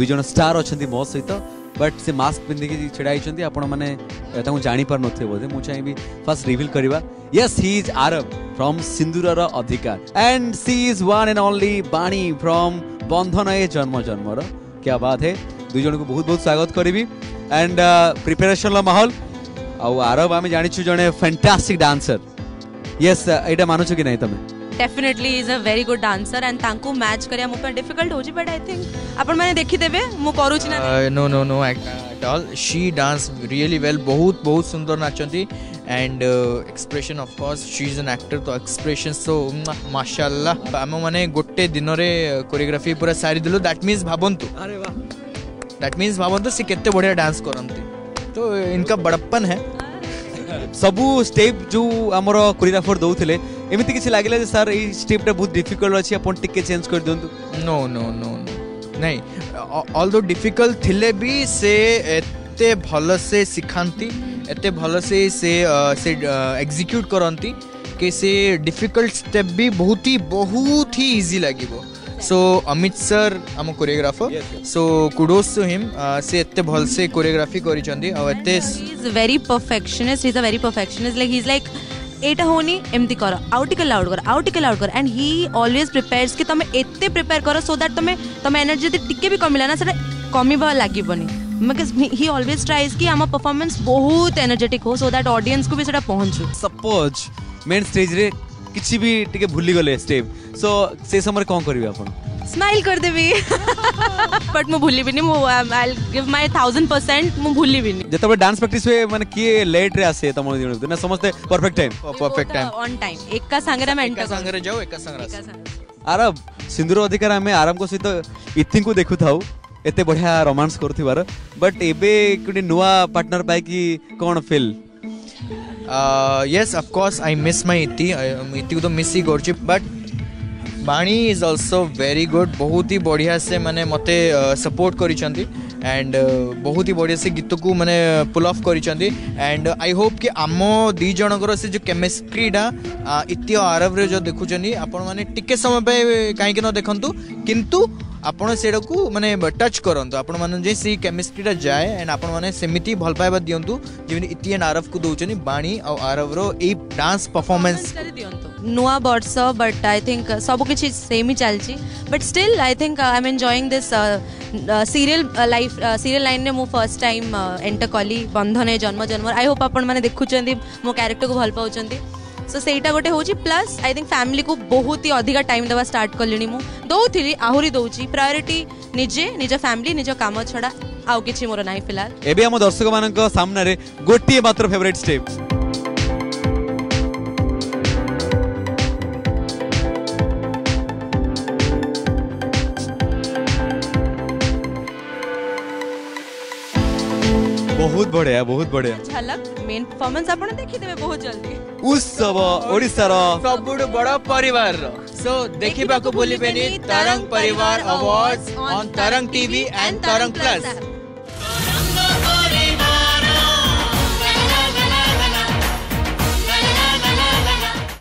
दुईज star अच्छा मो सहित बट से मास्क पिंधिकी छड़ा होती आपण मैंने जापर नोधे मुझे चाहिए फास्ट रिविल करवा। Yes he is Aarav from सिंदूरार अधिकार and she is one and only Bani from बंधन ए जन्म जन्म रा। क्या बात है दुई जन को बहुत बहुत स्वागत करी एंड प्रिपेरेसन माहौल आरव आम जानी जड़े फैंटास्टिक डांसर। यस एटा मानुच कि नहीं तुम्हें definitely is a very good dancer and तांको मैच करिया मो पर डिफिकल्ट हो जी बट आई थिंक अपन माने देखि देबे मो करू छी ना। No no no at all she dance really well बहुत बहुत सुंदर नाचंती and expression of course she is an actor तो एक्सप्रेशन सो माशाल्लाह हम माने गोटे दिन रे कोरियोग्राफी पूरा सारी दिलो दैट मींस भाबंतु। अरे वाह दैट मींस भाबंतु से केते बढ़िया डांस करंती तो इनका बड़प्पन है सबू स्टेप जो आमर कोरियोग्राफर दौले एमती किसी लगे सर ये स्टेपटा बहुत डिफिकल्ट अच्छी आप चेंज कर दिंतु। नो नो नो नहीं ऑल्दो डिफिकल्ट थिले भी से एते भल से सिखाती एते भल से एग्जीक्यूट करती कि से डिफिकल्ट स्टेप भी बहुत ही इजी लगे। सो अमित सर आम choreographer so kudos to him से एते भल से कोरियोग्राफी करिसंदी और एते is very perfectionist is a very perfectionist like he is like एटा होनी एमती कर आउ टिके लाउड कर एंड ही ऑलवेज प्रिपेयर्स कि तमे एते प्रिपेयर करो सो दैट तमे एनर्जी जति टिके भी कमिला ना सेटा कमीबा लागिबनी बिकॉज़ ही ऑलवेज ट्राइज कि आमा परफॉर्मेंस बहुत एनर्जेटिक हो सो दैट ऑडियंस को भी सेटा पहुंचो। सपोज मेन स्टेज रे किसी भी टिके भूली गले स्टेप सो से समय कौन करिवे आपण स्माइल कर देबी बट मो भूली भी नहीं मो आई विल गिव माय 1000% मो भूली भी नहीं जतबे डांस प्रैक्टिस होए माने के लेट रे आसे तमो दिन ना समझते परफेक्ट टाइम ऑन टाइम एक का संगरा में एंटर संगरा जाओ एक का संगरा। अरे सिंदूर अधिकार हमें आराम को सहित इथिंग को देखु थाऊ एते बढ़िया रोमांस करथिबार बट एबे कोनी नोआ पार्टनर पाई की कोन feel. Yes, of course, I miss my Iti. Iti को तो मिस ही कर बट बाणी इज अल्सो वेरी गुड बहुत ही बढ़िया से मैंने मते सपोर्ट करिसेंती एंड बहुत ही बढ़िया से गीत को मैंने पुल ऑफ करिसेंती एंड आई होप कि आम दी जनकर से जो केमिस्ट्रीटा इति आरव रे जो देखु आपण माने टिके समय पे काहे कि न देखंतु किंतु आपण सेडा को माने टच करंतु आपण माने जे सी केमिस्ट्रीटा जाए एंड आपण माने सेमिति भल पाइबा दियंतु जेमि इति एंड आरव को दोचनी बाणी और आरव रो ए डांस परफॉर्मेंस कर दियंतु नोआ वर्ड्स बट आई थिंक सब कुछ सेम ही चलची but still I think I am enjoying this serial life serial line ने मो फर्स्ट टाइम एंटर कली बंधन ए जन्म जन्म रा। आई होप आपण माने देखु चंदी मो कैरेक्टर को भल पाउचंदी सो सेटा गोटे होची प्लस आई थिंक फैमिली को बहुत ही अधिक टाइम देवा स्टार्ट कलिनी मु दौथिली आहुरी दौची प्रायोरिटी निजे निज फैमिली निज काम छड़ा आउ किछि मोर नाही फिलहाल। एबे हम दर्शक मानक सामने रे गोटी मात्र फेवरेट स्टेप बहुत बढ़िया झलक मेन परफॉर्मेंस आपण देखि देबे बहुत जल्दी उत्सव ओडिसा रो सबुड बड़ा परिवार रो सो देखिबा को बोलिबेनी Tarang Parivar awards on Tarang TV and Tarang plus.